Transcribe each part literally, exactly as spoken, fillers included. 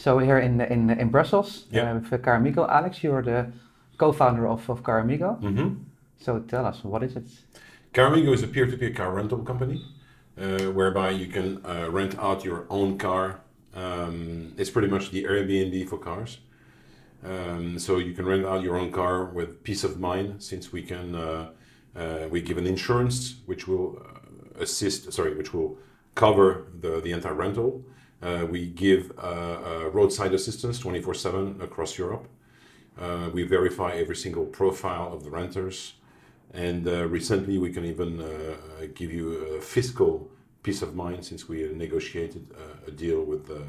So here in in, in Brussels, yeah. uh, with Caramigo. Alex, you're the co-founder of, of Caramigo. Mm-hmm. So tell us, what is it? Caramigo is a peer-to-peer car rental company, uh, whereby you can uh, rent out your own car. Um, it's pretty much the Airbnb for cars. Um, so you can rent out your own car with peace of mind, since we can uh, uh, we give an insurance which will assist, sorry, which will cover the the entire rental. Uh, we give uh, uh, roadside assistance twenty-four seven across Europe. Uh, we verify every single profile of the renters, and uh, recently we can even uh, give you a fiscal peace of mind, since we negotiated uh, a deal with the,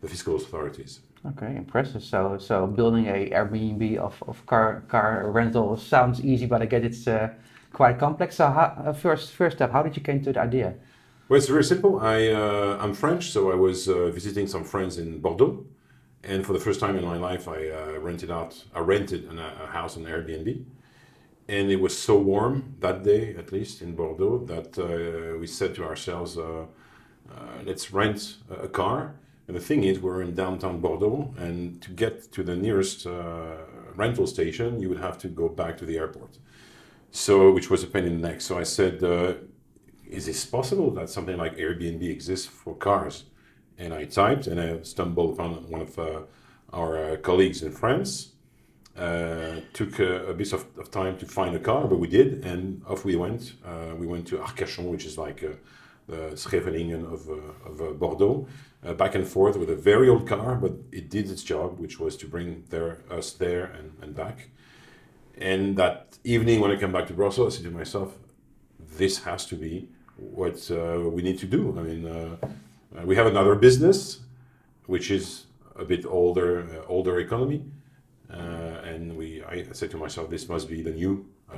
the fiscal authorities. Okay, impressive. So, so building a Airbnb of, of car car rental sounds easy, but I get it's uh, quite complex. So, how, uh, first first step, how did you came to the idea? Well, it's very simple. I uh, I'm French, so I was uh, visiting some friends in Bordeaux, and for the first time in my life, I uh, rented out. I rented an, a house on Airbnb, and it was so warm that day, at least in Bordeaux, that uh, we said to ourselves, uh, uh, "Let's rent a car." And the thing is, we're in downtown Bordeaux, and to get to the nearest uh, rental station, you would have to go back to the airport, so which was a pain in the neck. So I said, uh, is this possible that something like Airbnb exists for cars? And I typed, and I stumbled upon one of uh, our uh, colleagues in France. Uh, took a, a bit of, of time to find a car, but we did, and off we went. Uh, we went to Arcachon, which is like a, the Scheveningen of, uh, of uh, Bordeaux, uh, back and forth with a very old car, but it did its job, which was to bring their, us there and, and back. And that evening, when I came back to Brussels, I said to myself, this has to be what uh, we need to do. I mean, uh, we have another business, which is a bit older, uh, older economy. Uh, and we, I said to myself, this must be the new uh,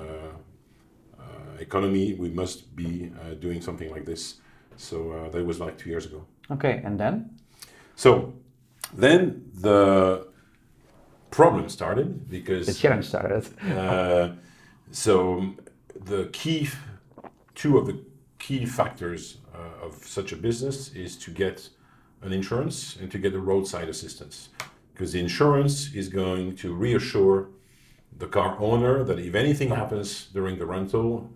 economy. We must be uh, doing something like this. So uh, that was like two years ago. Okay, and then? So then the problem started because... The challenge started. uh, so the key, two of the key factors uh, of such a business is to get an insurance and to get a roadside assistance. Because the insurance is going to reassure the car owner that if anything happens during the rental,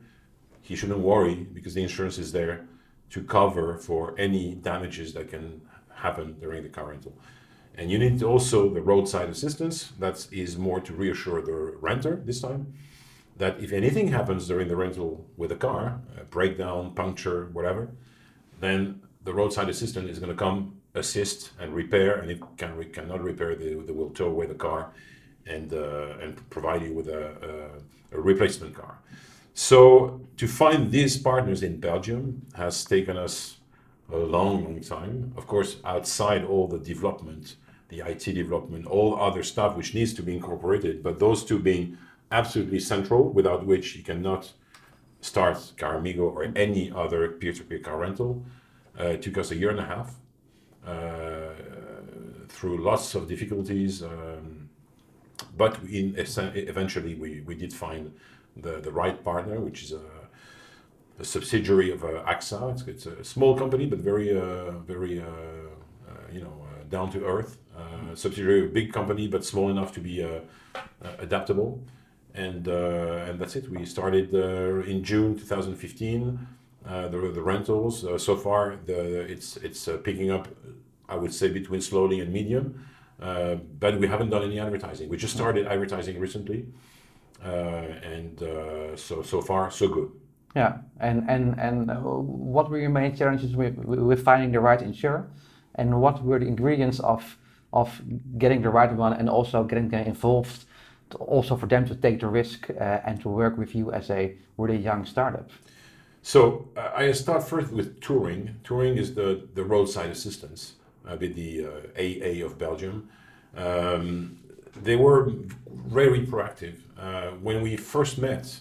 he shouldn't worry, because the insurance is there to cover for any damages that can happen during the car rental. And you need also the roadside assistance, that is more to reassure the renter this time, that if anything happens during the rental with the car, a breakdown, puncture, whatever, then the roadside assistant is going to come, assist and repair, and if can we cannot repair, they, they will tow away the car and uh, and provide you with a, a, a replacement car. So to find these partners in Belgium has taken us a long, long time. Of course, outside all the development, the I T development, all other stuff which needs to be incorporated, but those two being absolutely central, without which you cannot start Caramigo or any other peer-to-peer car rental. Uh, it took us a year and a half uh, through lots of difficulties. Um, But in, eventually we, we did find the, the right partner, which is a, a subsidiary of uh, AXA. It's, it's a small company, but very, uh, very uh, uh, you know, uh, down to earth. Uh, subsidiary of a big company, but small enough to be uh, uh, adaptable. And, uh, and that's it. We started uh, in June two thousand fifteen, uh, the, the rentals. Uh, so far, the, it's, it's uh, picking up, I would say, between slowly and medium. Uh, but we haven't done any advertising. We just started advertising recently, uh, and uh, so so far so good. Yeah, and and and what were your main challenges with with finding the right insurer, and what were the ingredients of of getting the right one, and also getting them involved, to also for them to take the risk uh, and to work with you as a really young startup. So uh, I start first with Touring. Touring is the the roadside assistance. A bit the uh, A A of Belgium. Um, they were very proactive. Uh, when we first met,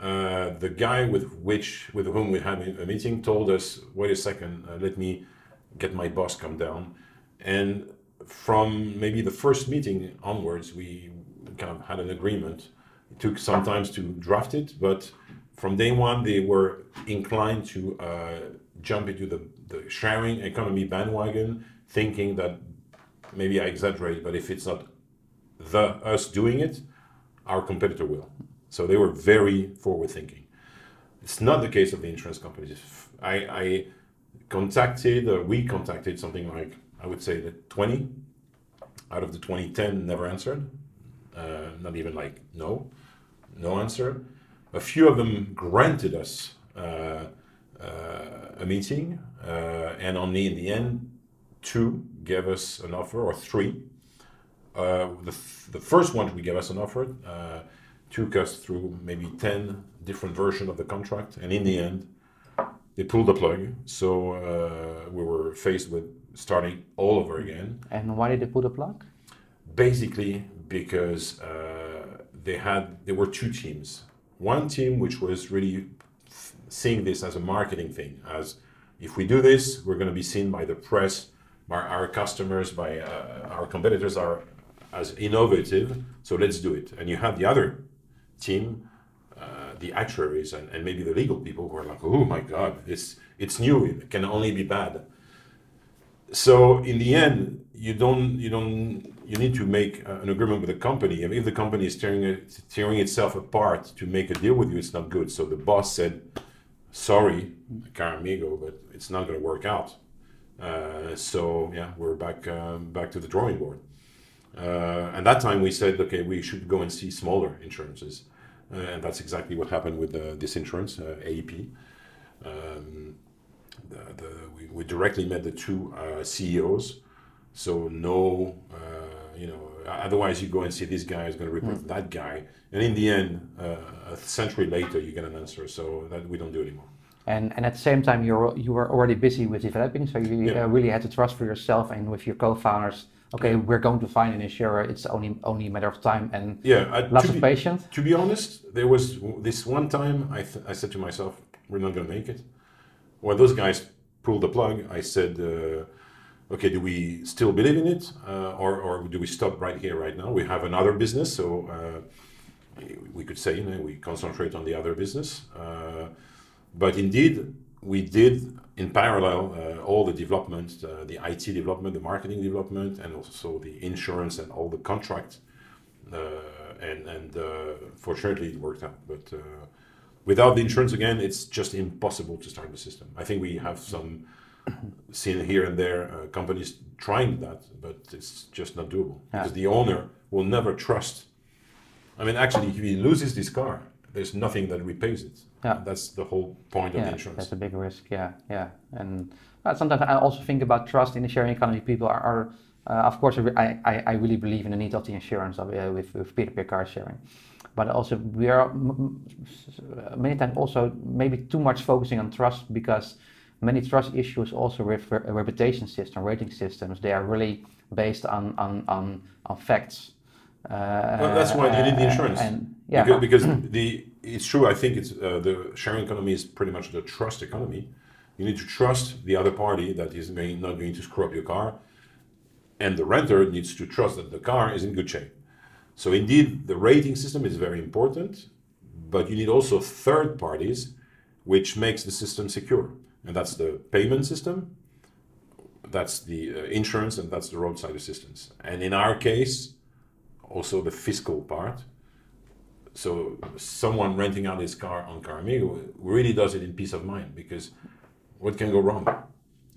uh, the guy with which with whom we had a meeting told us, "Wait a second, uh, let me get my boss come down." And from maybe the first meeting onwards, we kind of had an agreement. It took some time to draft it, but from day one, they were inclined to uh, jump into the, the sharing economy bandwagon, thinking that maybe I exaggerate, but if it's not the us doing it, our competitor will. So they were very forward thinking. It's not the case of the insurance companies. I, I contacted, or we contacted something like, I would say that twenty out of the twenty, ten never answered. Uh, not even like, no, no answer. A few of them granted us uh, uh, a meeting, uh, and only in the end, two gave us an offer, or three. Uh, the, f the first one we gave us an offer uh, took us through maybe ten different versions of the contract, and in the end, they pulled the plug. So uh, we were faced with starting all over again. And why did they pull the plug? Basically, because uh, they had there were two teams. One team which was really seeing this as a marketing thing, as if we do this, we're going to be seen by the press, by our customers, by uh, our competitors are as innovative, so let's do it. And you have the other team, uh, the actuaries and, and maybe the legal people who are like, oh my God, this, it's new, it can only be bad. So in the end, you don't, you don't, you need to make an agreement with the company. I mean, if the company is tearing, it, tearing itself apart to make a deal with you, it's not good. So the boss said, sorry, caro amigo, but it's not going to work out. Uh, so yeah, we're back, um, back to the drawing board. Uh, and that time we said, okay, we should go and see smaller insurances. Uh, and that's exactly what happened with uh, this insurance, uh, A E P. Um, the, the, we, we directly met the two uh, C E Os. So no, uh, you know, otherwise you go and see this guy is going to report mm. that guy. And in the end, uh, a century later, you get an answer. So that we don't do anymore. And, and at the same time, you're, you were already busy with developing. So you yeah. uh, really had to trust for yourself and with your co-founders. Okay, we're going to find an insurer. It's only only a matter of time and yeah, I, lots of patience. To be honest, there was this one time I, th I said to myself, we're not going to make it. When those guys pulled the plug, I said, uh, okay, do we still believe in it? Uh, or, or do we stop right here, right now? We have another business, so uh, we could say, you know, we concentrate on the other business. Uh, but indeed, we did in parallel uh, all the development, uh, the I T development, the marketing development, and also the insurance and all the contracts. Uh, and and uh, fortunately, it worked out. But uh, without the insurance, again, it's just impossible to start the system. I think we have some seen here and there uh, companies trying that, but it's just not doable. Yeah. Because the owner will never trust. I mean, actually, if he loses this car, there's nothing that repays it. Yeah. That's the whole point of yeah, the insurance. That's a big risk, yeah, yeah. And uh, sometimes I also think about trust in the sharing economy. People are, are uh, of course, I, I, I really believe in the need of the insurance of, uh, with, with peer-to-peer car sharing. But also we are m many times also maybe too much focusing on trust, because many trust issues also with re reputation system, rating systems, they are really based on, on, on, on facts. Uh, well, that's why you need the insurance. And, and, yeah. Because, because the it's true. I think it's uh, the sharing economy is pretty much the trust economy. You need to trust the other party that is may not going to screw up your car, and the renter needs to trust that the car is in good shape. So indeed, the rating system is very important, but you need also third parties, which makes the system secure, and that's the payment system, that's the uh, insurance, and that's the roadside assistance. And in our case, also the fiscal part. So someone renting out his car on Caro Amigo really does it in peace of mind, because what can go wrong?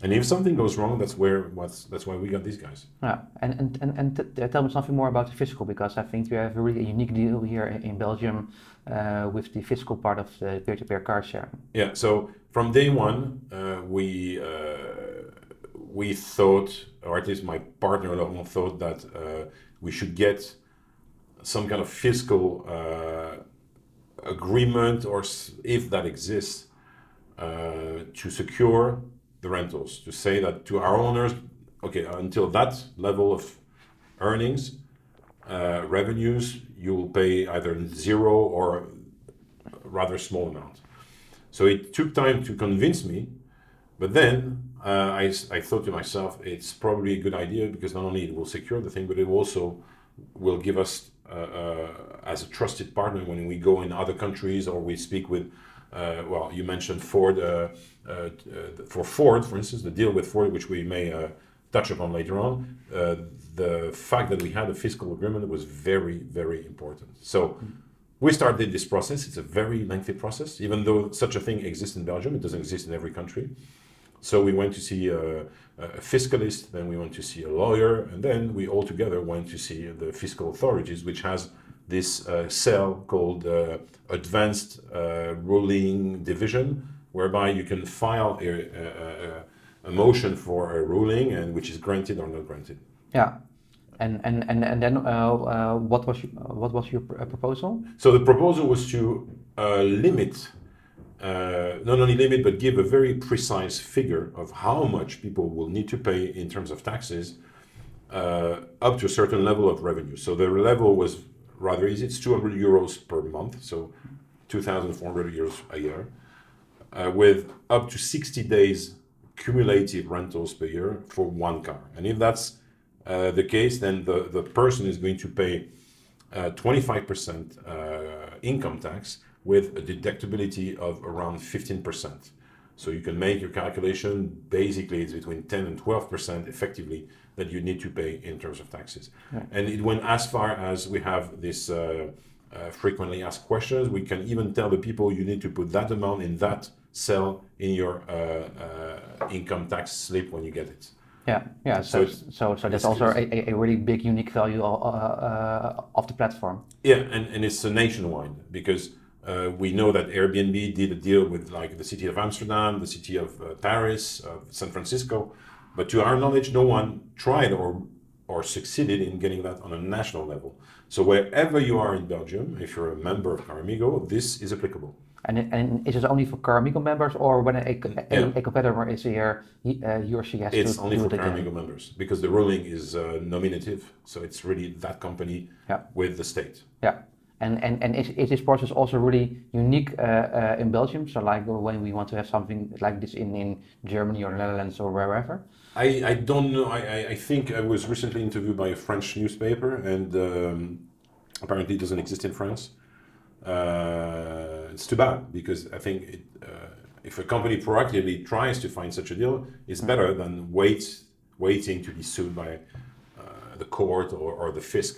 And if something goes wrong, that's where what's that's why we got these guys. Yeah, and and and, and tell me something more about the fiscal, because I think you have a really unique deal here in Belgium uh, with the fiscal part of the peer-to-peer car sharing. Yeah. So from day one, uh, we uh, we thought, or at least my partner thought, that uh, we should get some kind of fiscal uh, agreement, or if that exists, uh, to secure the rentals, to say that to our owners, okay, until that level of earnings, uh, revenues, you will pay either zero or a rather small amount. So it took time to convince me, but then uh, I, I thought to myself, it's probably a good idea, because not only it will secure the thing, but it also will give us Uh, uh, as a trusted partner when we go in other countries, or we speak with, uh, well, you mentioned Ford, uh, uh, uh, for Ford, for instance, the deal with Ford, which we may uh, touch upon later on, uh, the fact that we had a fiscal agreement was very, very important. So we started this process. It's a very lengthy process, even though such a thing exists in Belgium. It doesn't exist in every country. So we went to see a, a fiscalist, then we went to see a lawyer, and then we all together went to see the fiscal authorities, which has this uh, cell called uh, Advanced uh, Ruling Division, whereby you can file a, a, a motion for a ruling, and which is granted or not granted. Yeah. And and and and then uh, uh, what was you, what was your pr proposal? So the proposal was to uh, limit, uh, not only limit, but give a very precise figure of how much people will need to pay in terms of taxes, uh, up to a certain level of revenue. So the level was rather easy. It's two hundred euros per month, so two thousand four hundred euros a year, uh, with up to sixty days cumulative rentals per year for one car. And if that's Uh, the case, then the, the person is going to pay uh, twenty-five percent uh, income tax with a deductibility of around fifteen percent. So you can make your calculation. Basically, it's between ten and twelve percent effectively that you need to pay in terms of taxes. Yeah. And it went as far as we have this uh, uh, frequently asked questions. We can even tell the people you need to put that amount in that cell in your uh, uh, income tax slip when you get it. Yeah, yeah. So, so, so, so that's also a, a really big unique value uh, uh, of the platform. Yeah, and, and it's nationwide, because uh, we know that Airbnb did a deal with like the city of Amsterdam, the city of uh, Paris, of San Francisco, but to our knowledge, no one tried or or succeeded in getting that on a national level. So wherever you are in Belgium, if you're a member of Caramigo, this is applicable. And, and is it only for Caramigo members, or when a, a, yeah. a competitor is here, he, uh, he or she has it's to do it? It's only for Caramigo members, because the ruling is uh, nominative, so it's really that company yeah. with the state. Yeah, and and, and is, is this process also really unique uh, uh, in Belgium? So like when we want to have something like this in, in Germany or Netherlands or wherever? I, I don't know. I, I think I was recently interviewed by a French newspaper, and um, apparently it doesn't exist in France. Uh, it's too bad, because I think it, uh, if a company proactively tries to find such a deal, it's better than wait, waiting to be sued by uh, the court or, or the fisc.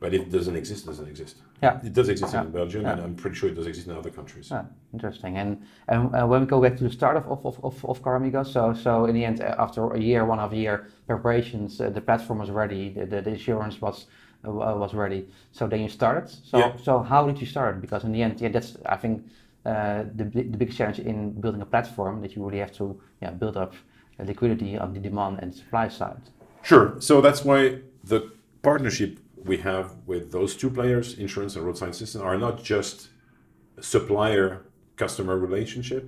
But if it doesn't exist, it doesn't exist. Yeah. It does exist yeah. in Belgium, yeah. and I'm pretty sure it does exist in other countries. Yeah. Interesting. And and uh, when we go back to the start of of, of, of Caramigo, so so in the end, after a year, one half year preparations, uh, the platform was ready, the, the, the insurance was Uh, was ready. So then you started. So yeah. so how did you start? Because in the end, yeah, that's I think uh, the the big challenge in building a platform, that you really have to yeah, build up a liquidity on the demand and supply side. Sure. So that's why the partnership we have with those two players, insurance and roadside assistance, are not just supplier-customer relationship.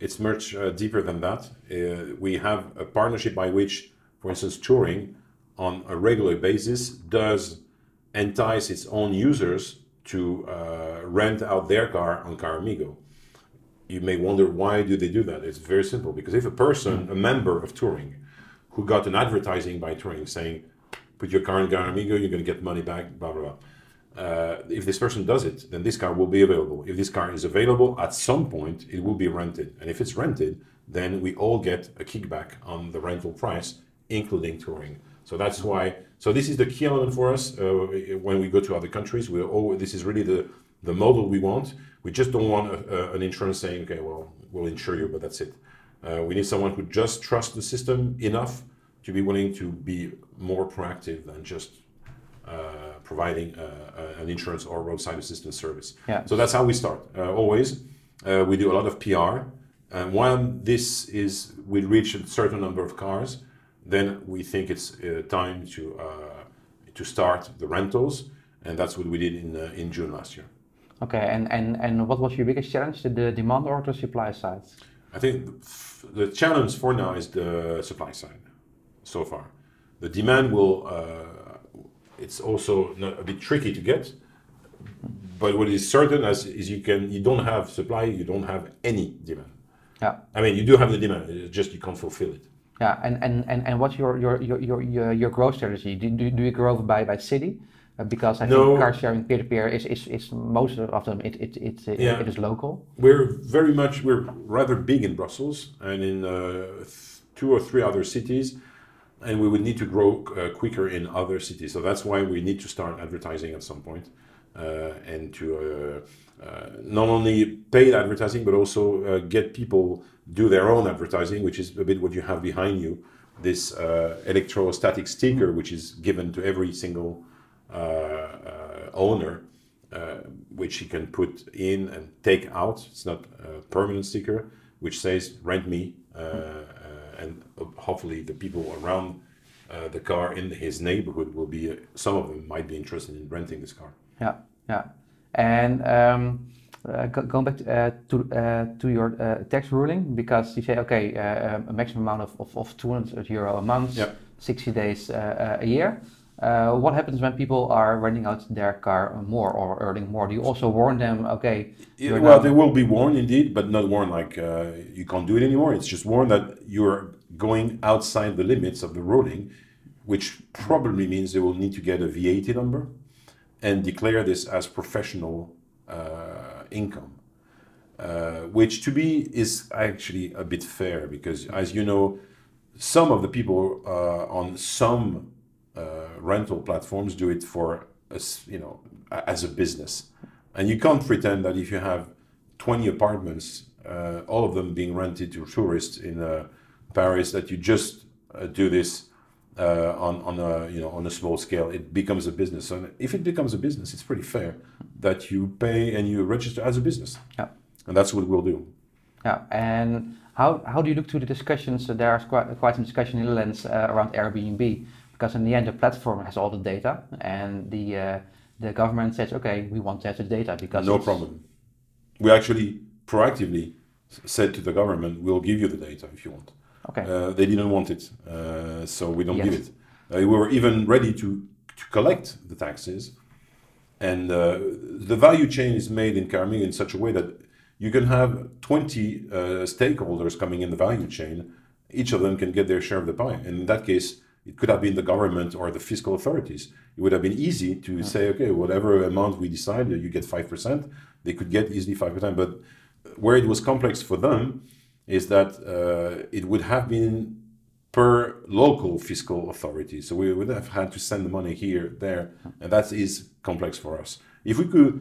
It's much uh, deeper than that. Uh, we have a partnership by which, for instance, Touring, on a regular basis, does entice its own users to uh, rent out their car on Caramigo. You may wonder, why do they do that? It's very simple, because if a person, a member of Touring, who got an advertising by Touring saying, put your car in Caramigo, you're going to get money back, blah, blah, blah. Uh, if this person does it, then this car will be available. If this car is available, at some point, it will be rented. And if it's rented, then we all get a kickback on the rental price, including Touring. So that's why, so this is the key element for us uh, when we go to other countries. We're always, this is really the, the model we want. We just don't want a, a, an insurance saying, okay, well, we'll insure you, but that's it. Uh, we need someone who just trusts the system enough to be willing to be more proactive than just uh, providing uh, an insurance or roadside assistance service. Yeah. So that's how we start, uh, always. Uh, we do a lot of P R. And when this is, we reach a certain number of cars, then we think it's uh, time to uh, to start the rentals, and that's what we did in uh, in June last year. Okay, and and and what was your biggest challenge, the demand or the supply side? I think the challenge for now is the supply side. So far, the demand will uh, it's also a bit tricky to get. But what is certain is, is you can you don't have supply, you don't have any demand. Yeah, I mean you do have the demand, it's just you can't fulfill it. Yeah, and, and, and, and what's your, your, your, your, your growth strategy? Do, do, do you grow by, by city? Uh, because I no. think car sharing peer-to-peer is, is, is most of them, it, it, it, yeah. it is local. We're very much, we're rather big in Brussels and in uh, two or three other cities. and we would need to grow uh, quicker in other cities. So that's why we need to start advertising at some point, uh, and to uh, uh, not only paid advertising, but also uh, get people do their own advertising, which is a bit what you have behind you, this uh, electrostatic sticker, which is given to every single uh, uh, owner, uh, which he can put in and take out. It's not a permanent sticker, which says rent me, uh, uh, and hopefully the people around uh, the car in his neighborhood will be, uh, some of them might be interested in renting this car. Yeah, yeah. And um, uh, going back to, uh, to, uh, to your uh, tax ruling, because you say, okay, uh, a maximum amount of, of, of two hundred euro a month, yeah. sixty days uh, a year. Uh, what happens when people are renting out their car more or earning more? Do you also warn them, okay? Yeah, well, they will be warned indeed, but not warned like uh, you can't do it anymore. It's just warned that you're going outside the limits of the ruling, which probably means they will need to get a V A T number and declare this as professional uh, income, uh, which to me is actually a bit fair because, as you know, some of the people uh, on some Uh, rental platforms do it for us, you know, as a business, and you can't pretend that if you have twenty apartments, uh, all of them being rented to tourists in uh, Paris, that you just uh, do this uh, on on a you know on a small scale. It becomes a business, and if it becomes a business, it's pretty fair that you pay and you register as a business. Yeah, and that's what we'll do. Yeah, and how how do you look to the discussions? So there are quite quite some discussion in the Netherlands uh, around Airbnb. Because in the end, the platform has all the data, and the uh, the government says, "Okay, we want to have the data." Because no problem. We actually proactively said to the government, "We'll give you the data if you want." Okay. Uh, they didn't want it, uh, so we don't yes. give it. Uh, we were even ready to to collect the taxes, and uh, the value chain is made in Carmignac in such a way that you can have twenty uh, stakeholders coming in the value chain. Each of them can get their share of the pie, and in that case. It could have been the government or the fiscal authorities. It would have been easy to yeah. say, okay, whatever amount we decide, you get five percent. They could get easily five percent. But where it was complex for them is that uh, it would have been per local fiscal authority. So we would have had to send the money here, there, and that is complex for us. If we could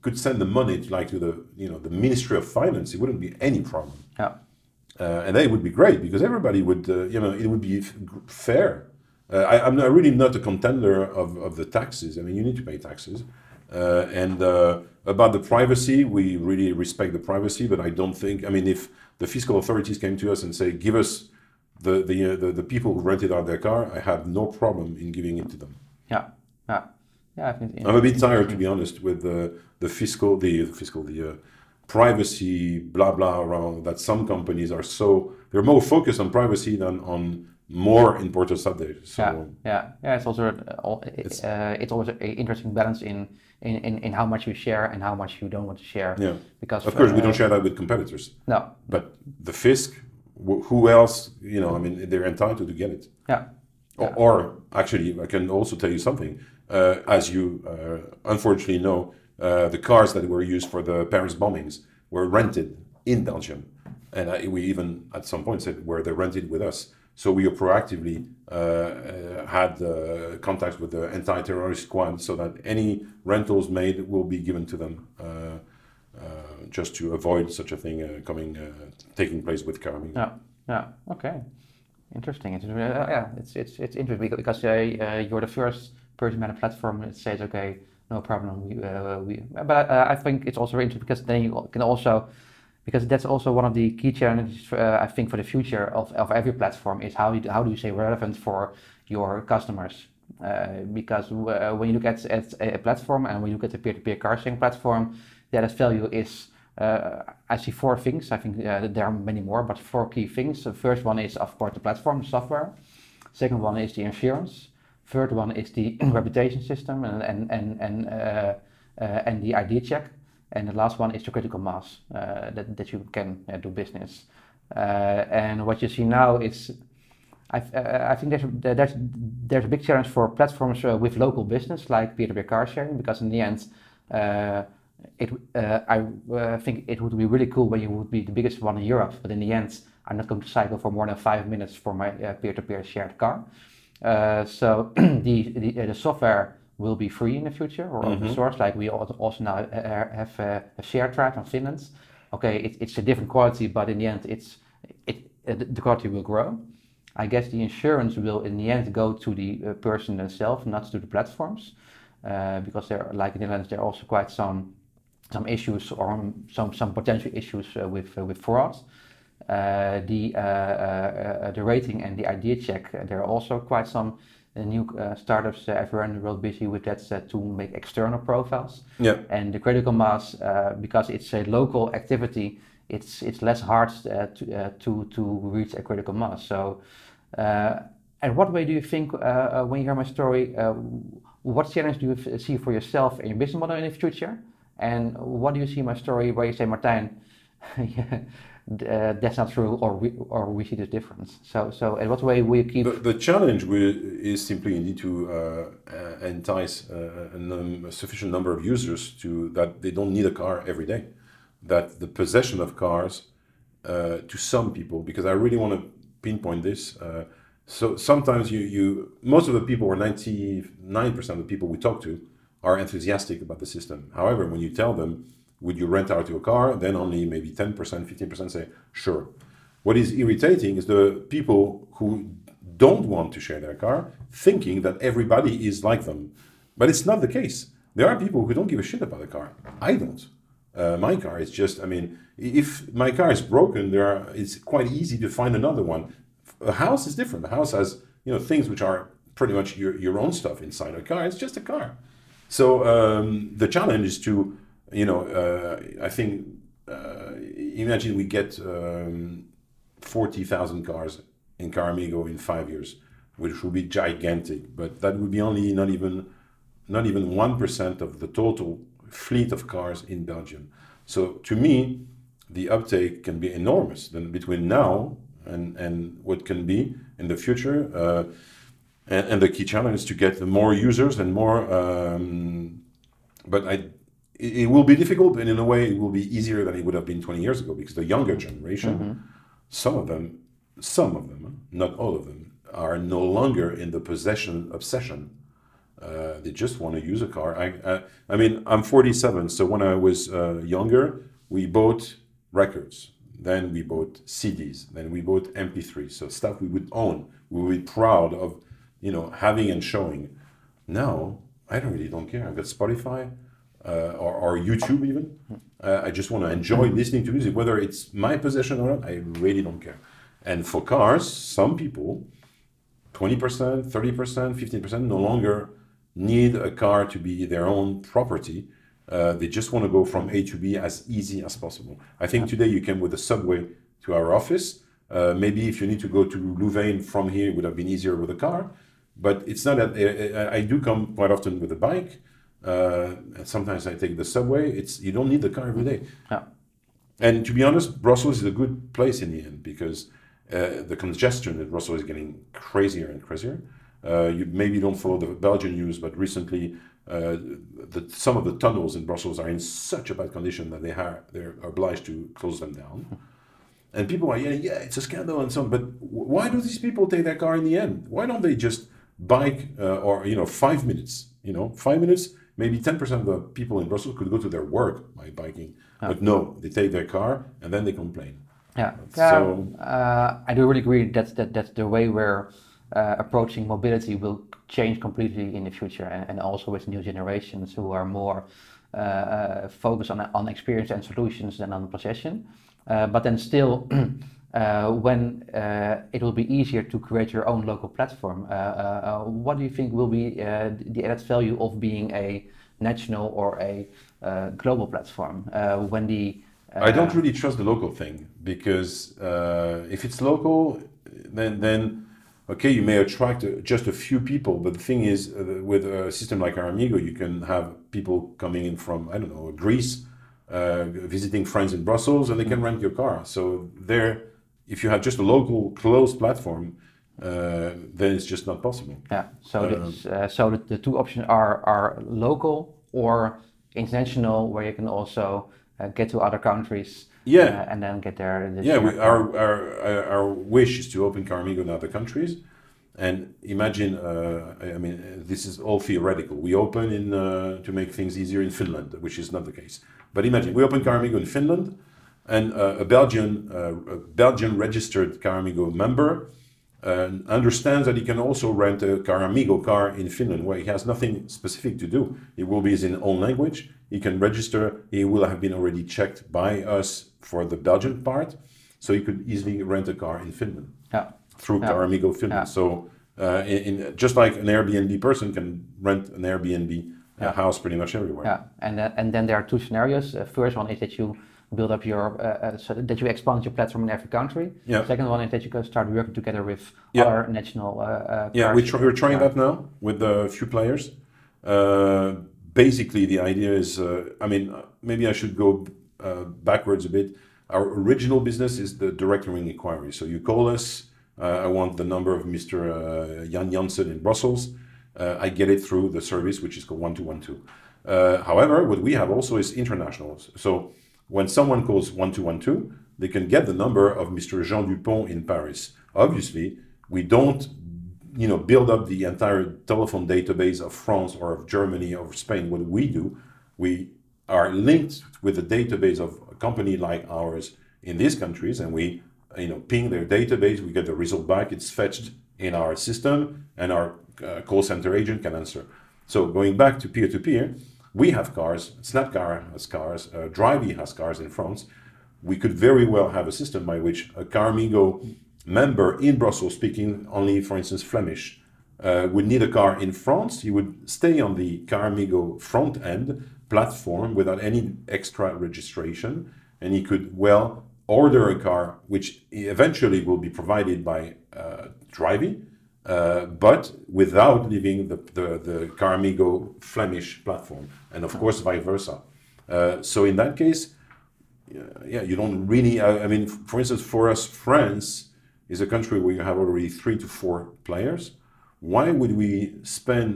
could send the money to, like to the you know the Ministry of Finance, it wouldn't be any problem. Yeah. Uh, and they would be great because everybody would, uh, you know, it would be f fair. Uh, I, I'm not, really not a contender of, of the taxes. I mean, you need to pay taxes. Uh, and uh, about the privacy, we really respect the privacy, but I don't think, I mean, if the fiscal authorities came to us and say, give us the, the, uh, the, the people who rented out their car, I have no problem in giving it to them. Yeah, yeah. yeah I think I'm a bit tired, to be honest, with the, the fiscal, the, the fiscal, the... Uh, privacy, blah, blah, around that some companies are so, they're more focused on privacy than on more important subjects. So yeah, yeah, yeah, it's also, uh, it's, uh, it's always an interesting balance in, in, in, in how much you share and how much you don't want to share. Yeah, because of course uh, we don't share that with competitors. No. But the fisc, who else, you know, I mean, they're entitled to get it. Yeah. Or, yeah. or actually, I can also tell you something, uh, as you uh, unfortunately know, Uh, the cars that were used for the Paris bombings were rented in Belgium, and I, we even at some point said were they rented with us. So we proactively uh, uh, had uh, contacts with the anti-terrorist squad so that any rentals made will be given to them, uh, uh, just to avoid such a thing uh, coming uh, taking place with Carmignac. Yeah. Yeah. Okay. Interesting. It's, uh, yeah. It's it's it's interesting because uh, uh, you're the first person on a platform that says okay. No problem. We, uh, we, but uh, I think it's also interesting because then you can also, because that's also one of the key challenges. Uh, I think for the future of, of every platform is how you, how do you stay relevant for your customers? Uh, because uh, when you look at at a platform and when you look at the peer-to-peer car sharing platform, the added value is uh, I see four things. I think uh, there are many more, but four key things. The first one is of course the platform software. Second one is the insurance. Third one is the reputation system and and and and, uh, uh, and the I D check, and the last one is the critical mass uh, that that you can uh, do business. Uh, and what you see now is, I uh, I think there's there's there's a big challenge for platforms uh, with local business like peer-to-peer car sharing because in the end, uh, It, uh, I uh, think it would be really cool when you would be the biggest one in Europe, but in the end, I'm not going to cycle for more than five minutes for my uh, peer-to-peer shared car. Uh, so the the, uh, the software will be free in the future or open mm-hmm. source, like we also now uh, have uh, a share drive in Finland. Okay, it, it's a different quality, but in the end, it's it uh, the quality will grow. I guess the insurance will in the end go to the uh, person themselves, not to the platforms, uh, because there, like in the Netherlands, there are also quite some some issues or some some potential issues uh, with uh, with fraud. Uh, the uh, uh, the rating and the idea check. Uh, there are also quite some uh, new uh, startups uh, everywhere in the world busy with that uh, to make external profiles. Yeah. And the critical mass, uh, because it's a local activity, it's it's less hard uh, to uh, to to reach a critical mass. So, uh, and what way do you think uh, uh, when you hear my story? Uh, what challenge do you see for yourself in your business model in the future? And what do you see in my story where you say, Martijn? yeah. Uh, that's not true, or we, or we see this difference. So, so in what way we keep the, the challenge we, is simply you need to uh, uh, entice uh, a, num a sufficient number of users to that they don't need a car every day. That the possession of cars uh, to some people, because I really want to pinpoint this. Uh, so sometimes you you most of the people, or ninety-nine percent of the people we talk to, are enthusiastic about the system. However, when you tell them, would you rent out your car? Then only maybe ten percent, fifteen percent say, sure. What is irritating is the people who don't want to share their car, thinking that everybody is like them. But it's not the case. There are people who don't give a shit about the car. I don't. Uh, my car is just, I mean, if my car is broken, there are, it's quite easy to find another one. A house is different. A house has, you know, things which are pretty much your, your own stuff inside a car. It's just a car. So um, the challenge is to... You know, uh, I think, uh, imagine we get um, forty thousand cars in Caramigo in five years, which would be gigantic, but that would be only not even not even one percent of the total fleet of cars in Belgium. So to me, the uptake can be enormous then between now and, and what can be in the future. Uh, and, and the key challenge is to get more users and more, um, but I... It will be difficult, and in a way, it will be easier than it would have been twenty years ago, because the younger generation, mm-hmm. some of them, some of them, not all of them, are no longer in the possession obsession. Uh, they just want to use a car. I, I, I mean, I'm forty-seven, so when I was uh, younger, we bought records, then we bought C Ds, then we bought M P threes, so stuff we would own, we would be proud of, you know, having and showing. Now, I don't really don't care. I've got Spotify. Uh, or, or YouTube even. Uh, I just want to enjoy listening to music, whether it's my possession or not, I really don't care. And for cars, some people, twenty percent, thirty percent, fifteen percent, no longer need a car to be their own property. Uh, they just want to go from A to B as easy as possible. I think today you came with a subway to our office. Uh, maybe if you need to go to Louvain from here, it would have been easier with a car. But it's not that, I, I do come quite often with a bike. Uh, and sometimes I take the subway. It's you don't need the car every day. Yeah. And to be honest, Brussels is a good place in the end because uh, the congestion in Brussels is getting crazier and crazier. Uh, you maybe don't follow the Belgian news, but recently uh, the, some of the tunnels in Brussels are in such a bad condition that they are they're obliged to close them down. And people are yeah yeah it's a scandal and so on. But why do these people take their car in the end? Why don't they just bike uh, or you know five minutes? You know five minutes. Maybe ten percent of the people in Brussels could go to their work by biking, yeah. But no, they take their car and then they complain. Yeah, so yeah. Uh, I do really agree that that that's the way we're uh, approaching mobility will change completely in the future, and, and also with new generations who are more uh, uh, focused on on experience and solutions than on possession. Uh, but then still, uh, when uh, it will be easier to create your own local platform, uh, uh, what do you think will be uh, the added value of being a national or a uh, global platform? Uh, when the uh, I don't really trust the local thing because uh, if it's local, then then okay, you may attract just a few people, but the thing is, uh, with a system like Caramigo, you can have people coming in from I don't know Greece. Uh, visiting friends in Brussels, and they can rent your car. So there, if you have just a local closed platform, uh, then it's just not possible. Yeah. So, uh, uh, so the, the two options are are local or international, where you can also uh, get to other countries. Yeah, uh, and then get there. In the yeah, we, our, our our wish is to open Caramigo in other countries, and imagine. Uh, I mean, this is all theoretical. We open in uh, to make things easier in Finland, which is not the case. But imagine we open Caramigo in Finland, and uh, a Belgian uh, a Belgian registered Caramigo member uh, understands that he can also rent a Caramigo car in Finland, where he has nothing specific to do. It will be his own language. He can register. He will have been already checked by us for the Belgian part, so you could easily rent a car in Finland yeah. through yeah. Caramigo Finland. Yeah. So, uh, in, in, just like an Airbnb person can rent an Airbnb yeah. house pretty much everywhere. Yeah, and uh, and then there are two scenarios. Uh, first one is that you build up your, uh, so that you expand your platform in every country. Yeah. Second one is that you can start working together with yeah. other national. Uh, uh, yeah, we tr we're trying that now with a few players. Uh, basically, the idea is, uh, I mean, maybe I should go. Uh, backwards a bit. Our original business is the direct ring inquiry. So you call us, uh, I want the number of Mister Uh, Jan Janssen in Brussels. Uh, I get it through the service, which is called one two one two. Uh, however, what we have also is internationals. So when someone calls one two one two, they can get the number of Mister Jean Dupont in Paris. Obviously, we don't you know, build up the entire telephone database of France or of Germany or of Spain. What we do, we are linked with a database of a company like ours in these countries, and we you know, ping their database, we get the result back, it's fetched in our system, and our uh, call center agent can answer. So going back to peer-to-peer, -peer, we have cars, Snapcar has cars, uh, Drivy has cars in France. We could very well have a system by which a Caramigo member in Brussels, speaking only, for instance, Flemish, uh, would need a car in France. He would stay on the Caramigo front end, platform without any extra registration, and he could well order a car which eventually will be provided by uh, Drivy, uh, but without leaving the, the, the Caramigo Flemish platform, and of course vice versa. Uh, so in that case, uh, yeah, you don't really, uh, I mean, for instance, for us, France is a country where you have already three to four players. Why would we spend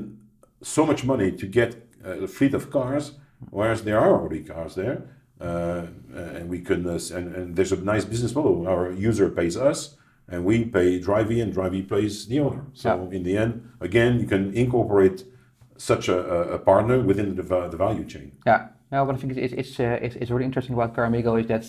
so much money to get a fleet of cars, whereas there are already cars there, uh, and we can uh, and, and there's a nice business model. Our user pays us, and we pay Drivy, and Drivy pays the owner. So yeah. in the end, again, you can incorporate such a, a partner within the, the value chain. Yeah. Now, what I think it's it's, uh, it's it's really interesting about Caramigo is that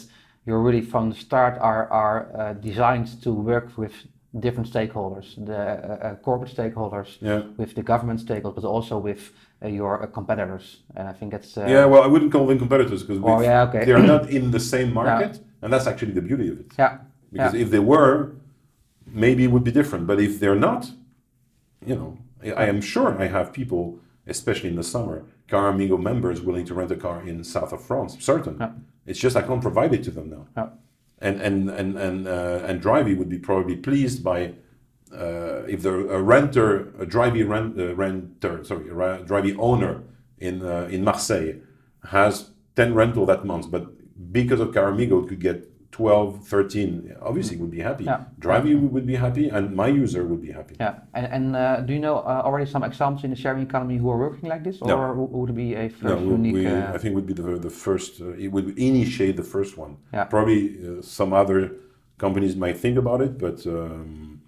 you're really from the start are are uh, designed to work with different stakeholders, the uh, corporate stakeholders, yeah. with the government stakeholders, but also with uh, your uh, competitors. And I think that's... Uh, yeah, well, I wouldn't call them competitors because oh, yeah, okay. they're not in the same market. No. And that's actually the beauty of it. Yeah. Because yeah. if they were, maybe it would be different. But if they're not, you know, I am sure I have people, especially in the summer, Caramigo members willing to rent a car in south of France, certain. Yeah. It's just I can't provide it to them now. Yeah. And and and and uh, and Drivy would be probably pleased by uh, if the a renter, a Drivy rent, uh, renter, sorry, a Drivy owner in uh, in Marseille has ten rental that month, but because of Caramigo, it could get twelve, thirteen. Obviously, would be happy. Yeah. Drivy would be happy, and my user would be happy. Yeah. And and uh, do you know uh, already some examples in the sharing economy who are working like this, or no. would it be a first no, unique? We, uh... I think would be the the first. Uh, it would initiate the first one. Yeah. Probably uh, some other companies might think about it, but um,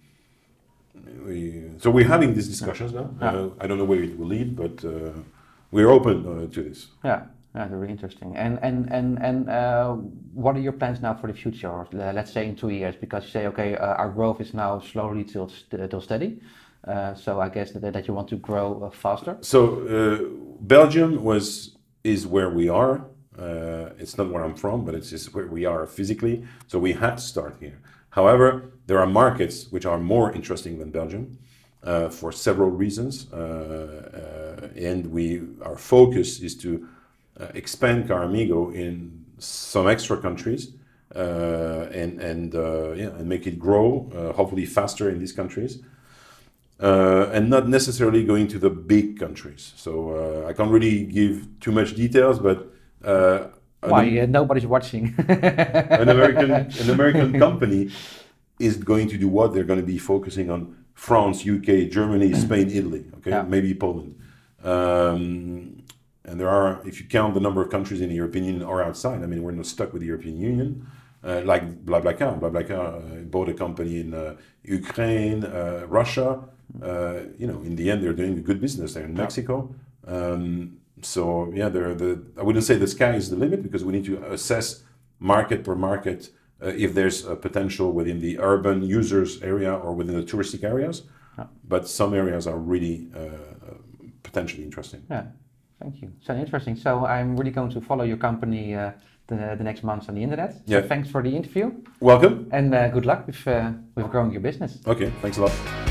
we. So we're having these discussions yeah. now. Yeah. Uh, I don't know where it will lead, but uh, we're open uh, to this. Yeah. That's really interesting. And and and and uh, what are your plans now for the future? Or, uh, let's say in two years, because you say, okay, uh, our growth is now slowly till st till steady. Uh, so I guess that that you want to grow uh, faster. So uh, Belgium was is where we are. Uh, it's not where I'm from, but it's just where we are physically. So we had to start here. However, there are markets which are more interesting than Belgium. Uh, for several reasons, uh, uh, and we our focus is to Uh, expand Caramigo in some extra countries uh, and and uh, yeah and make it grow uh, hopefully faster in these countries uh, and not necessarily going to the big countries. So uh, I can't really give too much details, but uh, why an, uh, nobody's watching. an American an American company is going to do what they're going to be focusing on: France, U K, Germany, Spain, Italy, okay, yeah. maybe Poland. Um, And there are, if you count the number of countries in the European Union or outside, I mean, we're not stuck with the European Union. Uh, like BlaBlaCar, BlaBlaCar uh, bought a company in uh, Ukraine, uh, Russia. Uh, you know, in the end, they're doing a good business. They're in Mexico. Um, so yeah, they're the. I wouldn't say the sky is the limit, because we need to assess market per market uh, if there's a potential within the urban users area or within the touristic areas. Yeah. But some areas are really uh, potentially interesting. Yeah. Thank you. So interesting. So I'm really going to follow your company uh, the, the next months on the internet. So yeah. Thanks for the interview. Welcome. And uh, good luck with, uh, with growing your business. Okay. Thanks a lot.